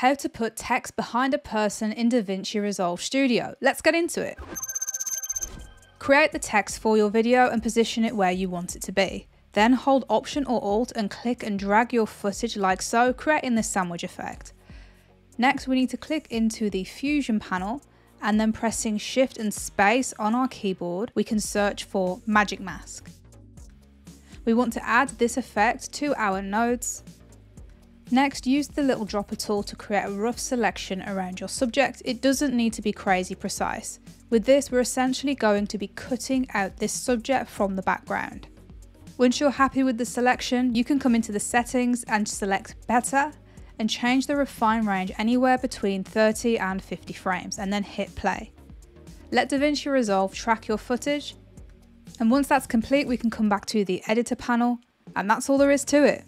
how to put text behind a person in DaVinci Resolve Studio. Let's get into it. Create the text for your video and position it where you want it to be. Then hold Option or Alt and click and drag your footage like so, creating this sandwich effect. Next, we need to click into the Fusion panel and then pressing Shift and Space on our keyboard, we can search for Magic Mask. We want to add this effect to our nodes. Next, use the little dropper tool to create a rough selection around your subject. It doesn't need to be crazy precise. With this, we're essentially going to be cutting out this subject from the background. Once you're happy with the selection, you can come into the settings and select Better and change the refine range anywhere between 30 and 50 frames and then hit play. Let DaVinci Resolve track your footage. And once that's complete, we can come back to the editor panel, and that's all there is to it.